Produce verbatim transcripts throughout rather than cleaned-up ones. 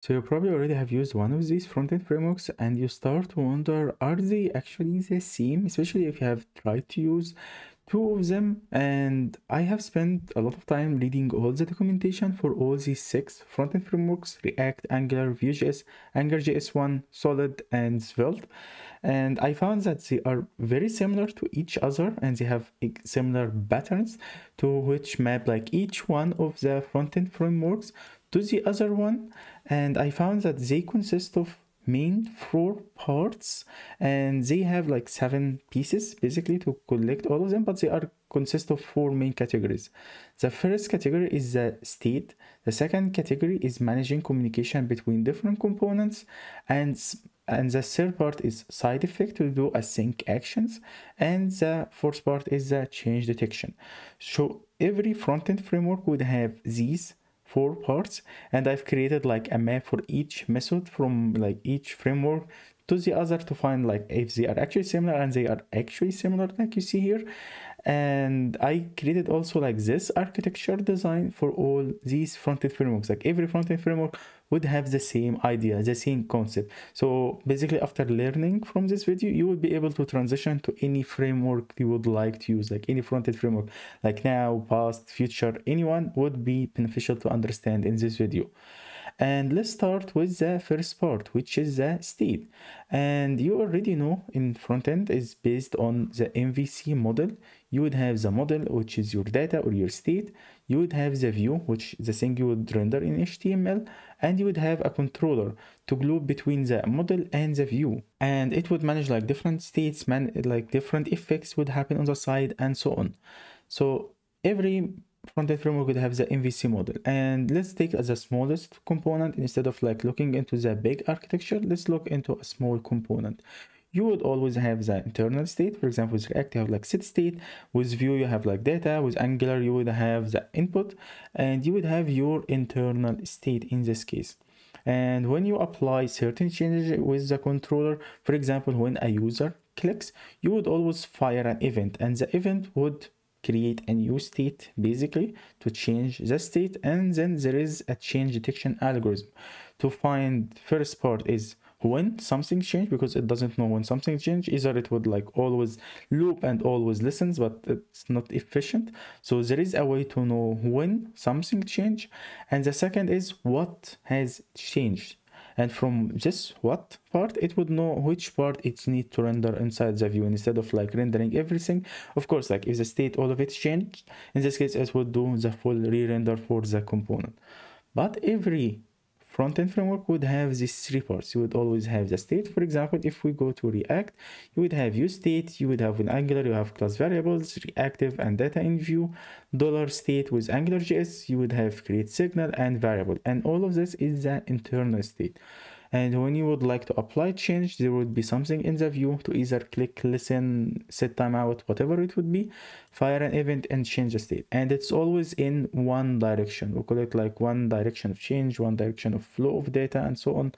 So you probably already have used one of these front-end frameworks, and you start to wonder, are they actually the same, especially if you have tried to use two of them. And I have spent a lot of time reading all the documentation for all these six front-end frameworks: React, Angular, Vue.js, AngularJS one, Solid, and Svelte. And I found that they are very similar to each other, and they have similar patterns to which map like each one of the front-end frameworks to the other one. And I found that they consist of main four parts, and they have like seven pieces basically to collect all of them, but they are consist of four main categories. The first category is the state. The second category is managing communication between different components, and and the third part is side effect, to do async actions, and the fourth part is the change detection. So every front-end framework would have these four parts, and I've created like a map for each method from like each framework to the other to find like if they are actually similar, and they are actually similar like you see here. And I created also like this architecture design for all these front-end frameworks. Like every front-end framework would have the same idea, the same concept. So basically, after learning from this video, you would be able to transition to any framework you would like to use, like any front-end framework, like now, past, future, anyone would be beneficial to understand in this video. And let's start with the first part, which is the state. And you already know in front-end is based on the M V C model. You would have the model, which is your data or your state. You would have the view, which is the thing you would render in H T M L. And you would have a controller to glue between the model and the view. And it would manage like different states, man like different effects would happen on the side and so on. So every front-end framework would have the M V C model. And let's take as the smallest component, instead of like looking into the big architecture, let's look into a small component. You would always have the internal state. For example, with React you have like set state, with Vue you have like data, with Angular you would have the input, and you would have your internal state in this case. And when you apply certain changes with the controller, for example when a user clicks, you would always fire an event, and the event would create a new state basically to change the state. And then there is a change detection algorithm to find. First part is when something changes, because it doesn't know when something changes. Either it would like always loop and always listens, but it's not efficient. So there is a way to know when something changes. And the second is what has changed. And from this what part, it would know which part it needs to render inside the view, instead of like rendering everything. Of course, like if the state, all of it changed, in this case, it would do the full re-render for the component. But every front-end framework would have these three parts. You would always have the state. For example, if we go to React, you would have useState, you would have in Angular, you have class variables, reactive and data in Vue, dollar state with AngularJS, you would have create signal and variable. And all of this is the internal state. And when you would like to apply change, there would be something in the view to either click, listen, set timeout, whatever it would be, fire an event and change the state. And it's always in one direction. We call it like one direction of change, one direction of flow of data and so on.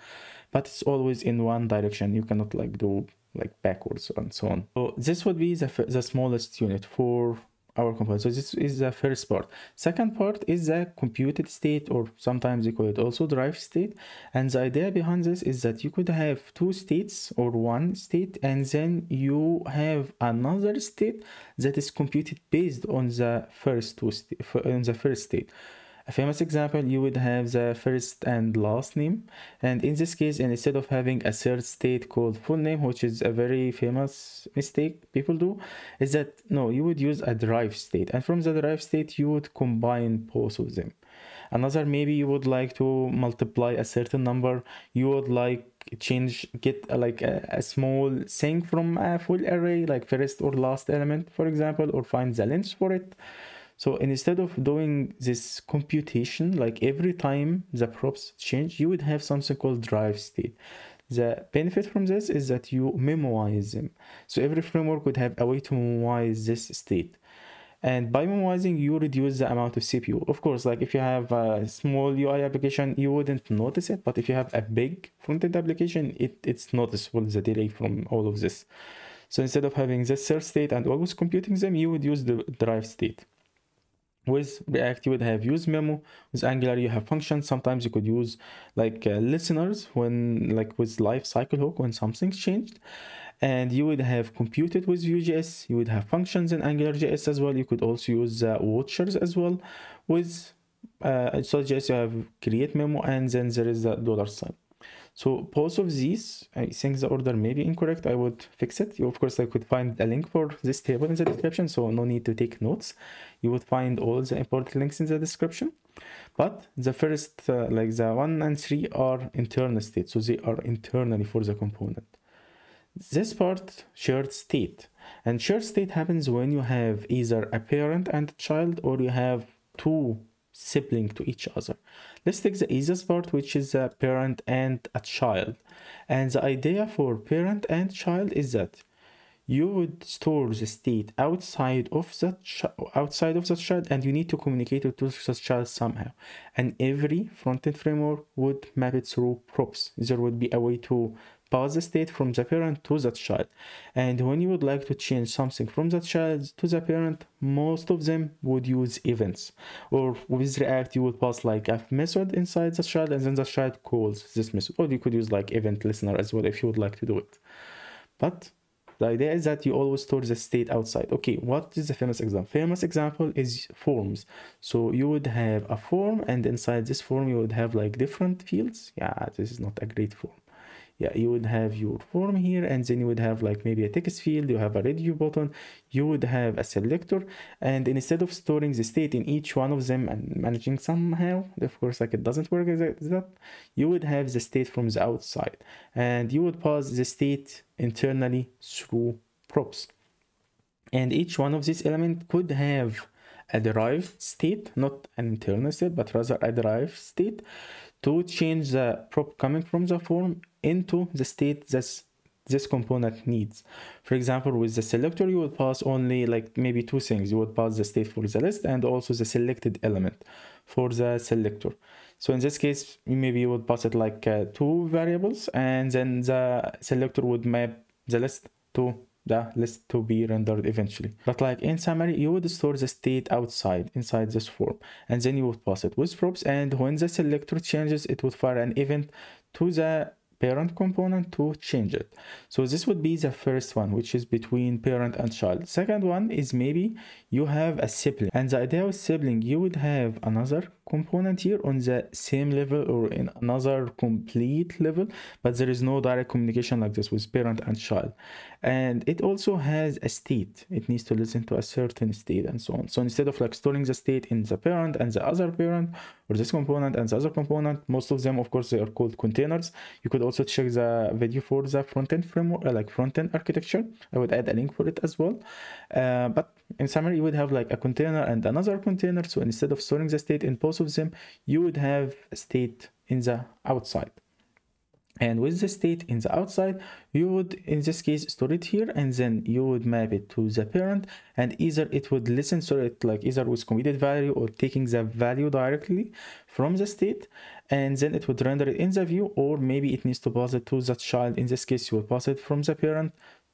But it's always in one direction. You cannot like do like backwards and so on. So this would be the, the smallest unit for our component. So this is the first part. Second part is the computed state, or sometimes you call it also derived state. And the idea behind this is that you could have two states or one state, and then you have another state that is computed based on the first two state, on the first state. A famous example, you would have the first and last name, and in this case, instead of having a third state called full name, which is a very famous mistake people do, is that no, you would use a derived state, and from the derived state you would combine both of them. Another, maybe you would like to multiply a certain number, you would like change get like a, a small thing from a full array, like first or last element for example, or find the length for it. So instead of doing this computation, like every time the props change, you would have something called derived state. The benefit from this is that you memoize them. So every framework would have a way to memoize this state. And by memoizing, you reduce the amount of C P U. Of course, like if you have a small U I application, you wouldn't notice it. But if you have a big front-end application, it, it's noticeable, the delay from all of this. So instead of having this third state and always computing them, you would use the derived state. With React, you would have use memo. With Angular, you have functions. Sometimes you could use like uh, listeners when, like with life cycle hook, when something's changed. And you would have computed with Vue.js. You would have functions in AngularJS as well. You could also use uh, watchers as well. With uh, Solid.js, you have create memo, and then there is the dollar sign. So both of these, I think the order may be incorrect. I would fix it. You, of course, I could find a link for this table in the description, so no need to take notes. You would find all the important links in the description. But the first, uh, like the one and three, are internal states, so they are internally for the component. This part, shared state, and shared state happens when you have either a parent and a child, or you have two sibling to each other. Let's take the easiest part, which is a parent and a child. And the idea for parent and child is that you would store the state outside of that outside of the child, and you need to communicate it to the child somehow. And every front-end framework would map it through props. There would be a way to pass the state from the parent to that child. And when you would like to change something from that child to the parent, most of them would use events. Or with React, you would pass like a method inside the child, and then the child calls this method. Or you could use like event listener as well if you would like to do it. But the idea is that you always store the state outside. Okay, what is the famous example? Famous example is forms. So you would have a form, and inside this form you would have like different fields. Yeah, this is not a great form. Yeah, you would have your form here, and then you would have like maybe a text field, you have a radio button, you would have a selector, and instead of storing the state in each one of them and managing somehow, of course, like it doesn't work like that, you would have the state from the outside, and you would pass the state internally through props. And each one of these elements could have a derived state, not an internal state, but rather a derived state, to change the prop coming from the form into the state that this component needs. For example, with the selector, you would pass only like maybe two things. You would pass the state for the list and also the selected element for the selector. So in this case, maybe you would pass it like uh, two variables, and then the selector would map the list to the list to be rendered eventually. But like in summary, you would store the state outside inside this form, and then you would pass it with props, and when the selector changes, it would fire an event to the parent component to change it. So this would be the first one, which is between parent and child. Second one is maybe you have a sibling, and the idea of sibling, you would have another component here on the same level or in another complete level, but there is no direct communication like this with parent and child. And it also has a state. It needs to listen to a certain state and so on. So instead of like storing the state in the parent and the other parent, or this component and the other component, most of them, of course, they are called containers. You could also check the video for the front-end framework, like front-end architecture. I would add a link for it as well. Uh, but in summary, you would have like a container and another container. So instead of storing the state in both of them, you would have a state in the outside. And with the state in the outside, you would, in this case, store it here, and then you would map it to the parent, and either it would listen to it, like either with committed value or taking the value directly from the state, and then it would render it in the view, or maybe it needs to pass it to the child. In this case, you will pass it from the parent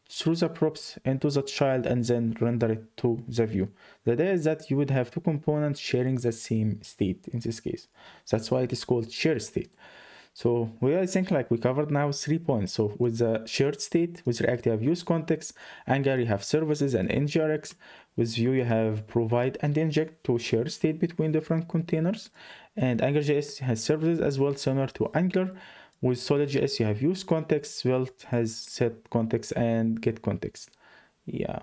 through the props into the child, and then render it to the view. The idea is that you would have two components sharing the same state in this case. That's why it is called shared state. So we I think like we covered now three points. So with the shared state, with React you have useContext, Angular you have services and ngrx, with Vue you have provide and inject to share state between different containers, and AngularJS has services as well, similar to Angular. With Solid.js you have useContext, Svelte has set context and get context. Yeah.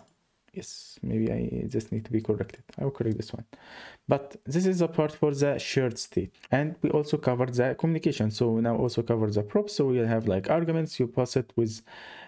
Yes, maybe I just need to be corrected. I will correct this one. But this is the part for the shared state. And we also covered the communication. So we now also cover the props. So we have like arguments. You pass it with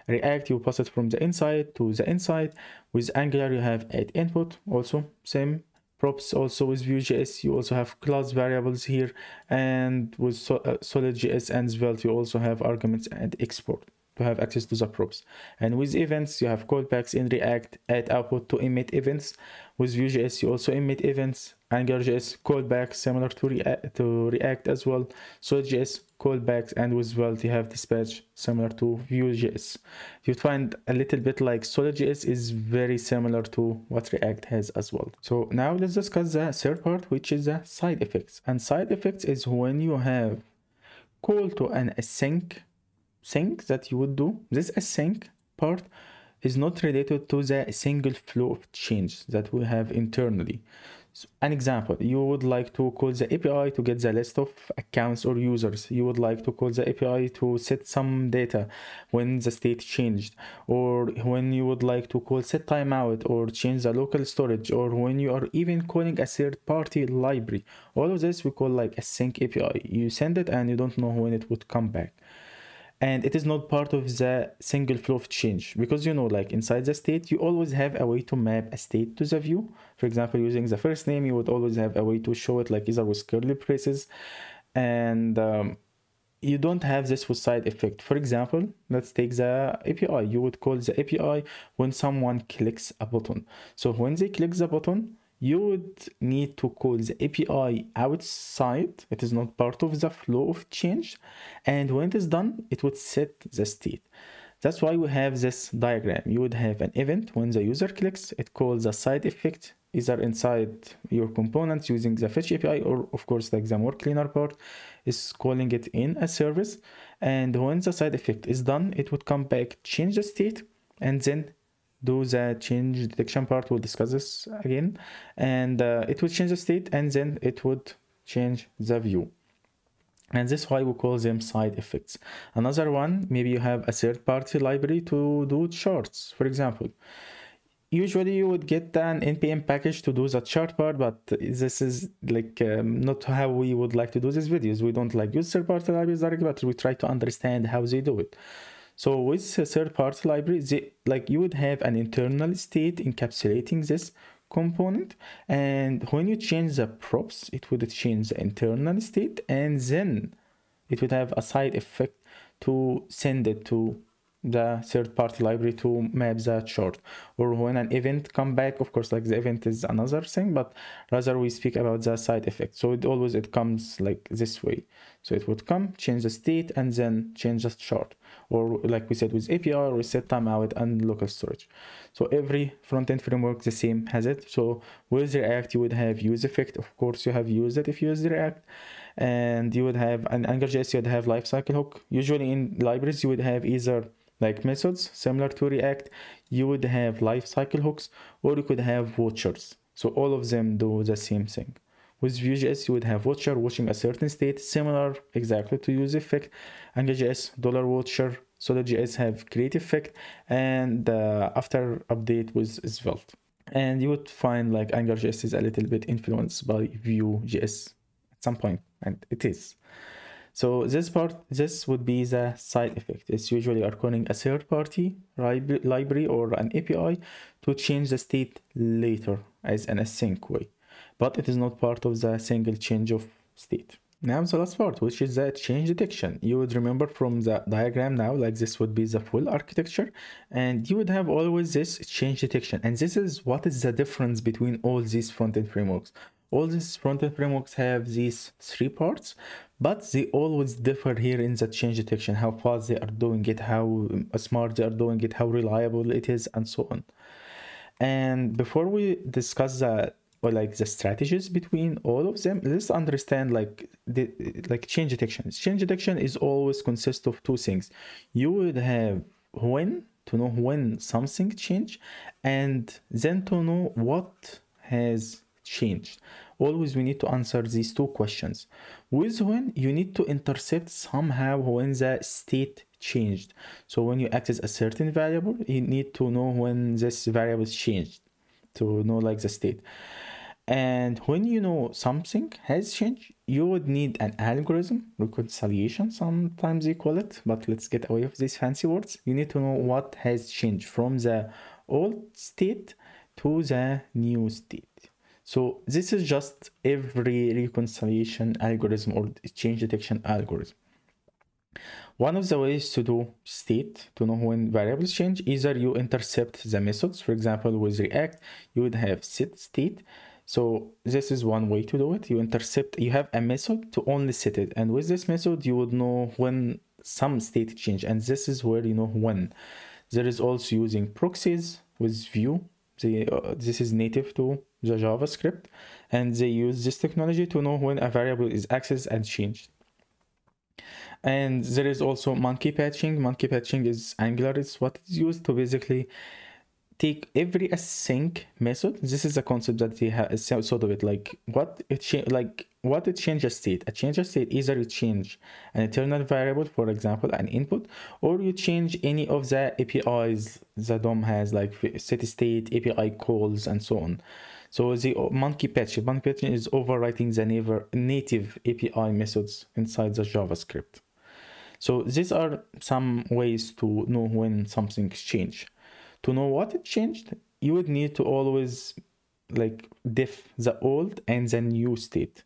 React. You pass it from the inside to the inside. With Angular, you have add input. Also, same props. Also with Vue.js, you also have class variables here. And with Solid.js and Svelte, you also have arguments and export. to have access to the props. And with events, you have callbacks in React, add output to emit events. With Vue.js, you also emit events. AngularJS, callbacks, similar to React, to React as well. Solid.js, callbacks, and with Svelte, you have dispatch, similar to Vue.js. You find a little bit like Solid.js is very similar to what React has as well. So now let's discuss the third part, which is the side effects. And side effects is when you have call to an async sync that you would do. This async part is not related to the single flow of change that we have internally. So an example, you would like to call the A P I to get the list of accounts or users. You would like to call the A P I to set some data when the state changed, or when you would like to call set timeout or change the local storage, or when you are even calling a third party library. All of this we call like a async A P I. You send it and you don't know when it would come back. And it is not part of the single flow of change, because you know, like inside the state, you always have a way to map a state to the view. For example, using the first name, you would always have a way to show it, like either with curly braces, and um, you don't have this with side effect. For example, let's take the A P I. You would call the A P I when someone clicks a button. So when they click the button, you would need to call the A P I outside. It is not part of the flow of change. And when it is done, it would set the state. That's why we have this diagram. You would have an event when the user clicks. It calls a side effect, either inside your components using the fetch A P I, or of course, like the more cleaner part is calling it in a service. And when the side effect is done, it would come back, change the state, and then do the change detection part. We'll discuss this again. And uh, it would change the state, and then it would change the view. And that's why we call them side effects. Another one, maybe you have a third party library to do charts, for example. Usually you would get an N P M package to do the chart part, but this is like um, not how we would like to do these videos. We don't like use third party libraries directly, but we try to understand how they do it. So with a third-party library, they, like you would have an internal state encapsulating this component. And when you change the props, it would change the internal state, and then it would have a side effect to send it to the third-party library to map the chart. Or when an event comes back, of course, like the event is another thing, but rather we speak about the side effect. So it always, it comes like this way. So it would come, change the state, and then change the chart. Or like we said with A P I, we set timeout and local storage. So every front-end framework the same has it. So with React, you would have useEffect. Of course, you have used it if you use React. And you would have an AngularJS, you would have lifecycle hook. Usually in libraries, you would have either like methods similar to React, you would have lifecycle hooks, or you could have watchers. So all of them do the same thing. With Vue.js, you would have watcher watching a certain state, similar exactly to useEffect. AngularJS, dollar watcher. Solid.js have create effect, and uh, after update with Svelte. And you would find like AngularJS is a little bit influenced by Vue.js at some point, and it is. So this part, this would be the side effect. It's usually are calling a third party library or an A P I to change the state later as an async way. But it is not part of the single change of state. Now the last part, which is the change detection. You would remember from the diagram now, like this would be the full architecture, and you would have always this change detection. And this is what is the difference between all these front-end frameworks. All these front-end frameworks have these three parts, but they always differ here in the change detection, how fast they are doing it, how smart they are doing it, how reliable it is, and so on. And before we discuss the or like the strategies between all of them, let's understand like the like change detection. Change detection is always consists of two things. You would have when to know when something changed, and then to know what has changed. Always we need to answer these two questions. With when, you need to intercept somehow when the state changed. So when you access a certain variable, you need to know when this variable is changed, to know like the state. And when you know something has changed, you would need an algorithm, reconciliation sometimes they call it, but let's get away of these fancy words. You need to know what has changed from the old state to the new state. So this is just every reconciliation algorithm or change detection algorithm. One of the ways to do state, to know when variables change, either you intercept the methods. For example, with React, you would have set state. So this is one way to do it. You intercept, you have a method to only set it. And with this method, you would know when some state change. And this is where you know when. There is also using proxies with Vue. They, uh, this is native to the JavaScript. And they use this technology to know when a variable is accessed and changed. And there is also monkey patching. Monkey patching is Angular. It's what is used to basically take every async method. This is a concept that they have sort of it like what it like what it changes state. A change of state, either you change an internal variable, for example, an input, or you change any of the A P Is the D O M has, like set state, A P I calls, and so on. So the monkey patching, monkey patching is overwriting the native A P I methods inside the JavaScript. So these are some ways to know when something's changed. To know what it changed, you would need to always like diff the old and the new state.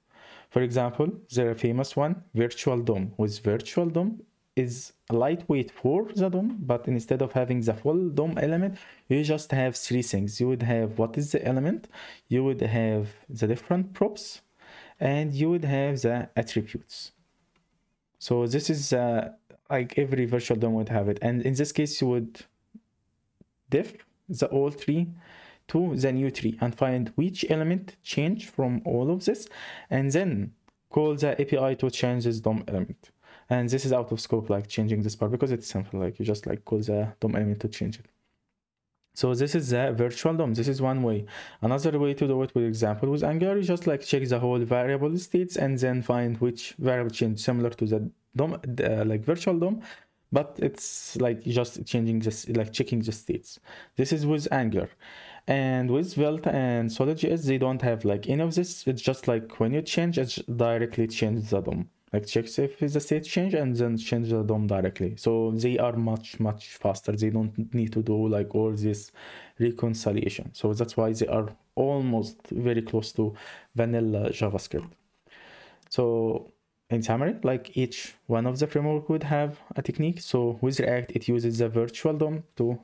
For example, there's a famous one, virtual D O M. With virtual D O M is lightweight for the D O M, but instead of having the full D O M element, you just have three things. You would have what is the element, you would have the different props, and you would have the attributes. So this is uh, like every virtual D O M would have it. And in this case, you would diff the old tree to the new tree and find which element changed from all of this, and then call the A P I to change this D O M element. And this is out of scope, like changing this part, because it's simple, like you just like call the D O M element to change it. So this is the virtual D O M. This is one way. Another way to do it, for example, with Angular, you just like check the whole variable states and then find which variable changed, similar to the D O M, uh, like virtual D O M. But it's like just changing this, like checking the states. This is with Angular. And with Svelte and Solid.js, they don't have like any of this. It's just like when you change, it's directly change the D O M. Like checks if the state change and then change the D O M directly. So they are much, much faster. They don't need to do like all this reconciliation. So that's why they are almost very close to vanilla JavaScript. So in summary, like each one of the framework would have a technique. So with React, it uses the virtual D O M to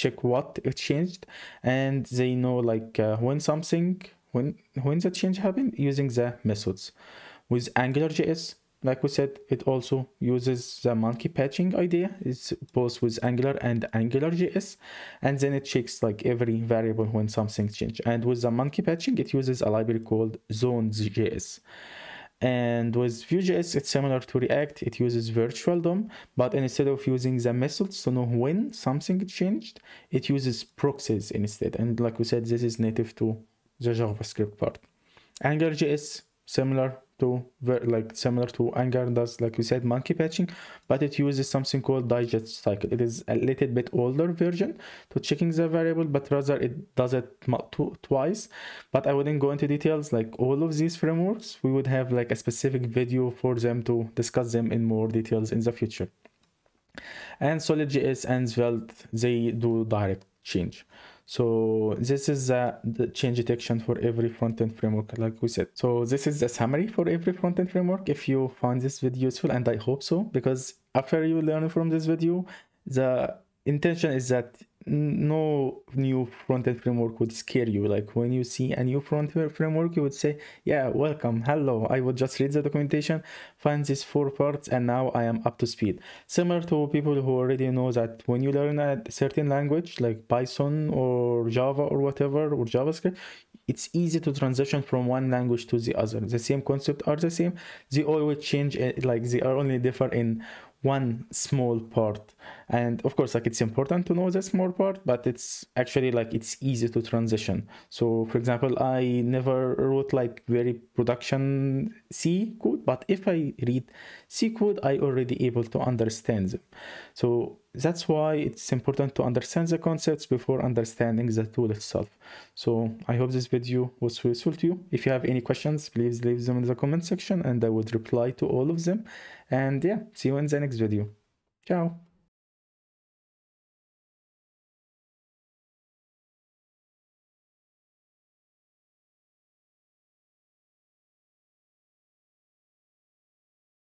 check what it changed, and they know like uh, when something, when when the change happened using the methods. With AngularJS, like we said, it also uses the monkey patching idea. It's both with Angular and AngularJS, and then it checks like every variable when something changed. And with the monkey patching, it uses a library called zones dot J S. And with Vue.js, it's similar to React. It uses virtual D O M, but instead of using the methods to know when something changed, it uses proxies instead. And like we said, this is native to the JavaScript part. AngularJS, similar to like similar to Angular does, like we said, monkey patching, but it uses something called digest cycle. It is a little bit older version to checking the variable, but rather it does it twice. But I wouldn't go into details. Like all of these frameworks, we would have like a specific video for them to discuss them in more details in the future. And Solid.js and Svelte, they do direct change. So this is uh, the change detection for every front-end framework, like we said. So this is the summary for every front-end framework. If you find this video useful, and I hope so, because after you learn from this video, the intention is that no new front-end framework would scare you. Like when you see a new front-end framework, you would say, yeah, welcome, hello. I would just read the documentation, find these four parts, and now I am up to speed. Similar to people who already know that when you learn a certain language, like Python or Java or whatever, or JavaScript, it's easy to transition from one language to the other. The same concepts are the same. They always change, like they are only different in one small part. And of course, like it's important to know the small part, but it's actually like it's easy to transition. So for example, I never wrote like very production C code, but if I read C code, I already able to understand them. So that's why it's important to understand the concepts before understanding the tool itself. So I hope this video was useful to you. If you have any questions, please leave them in the comment section and I would reply to all of them. And yeah, see you in the next video. Ciao.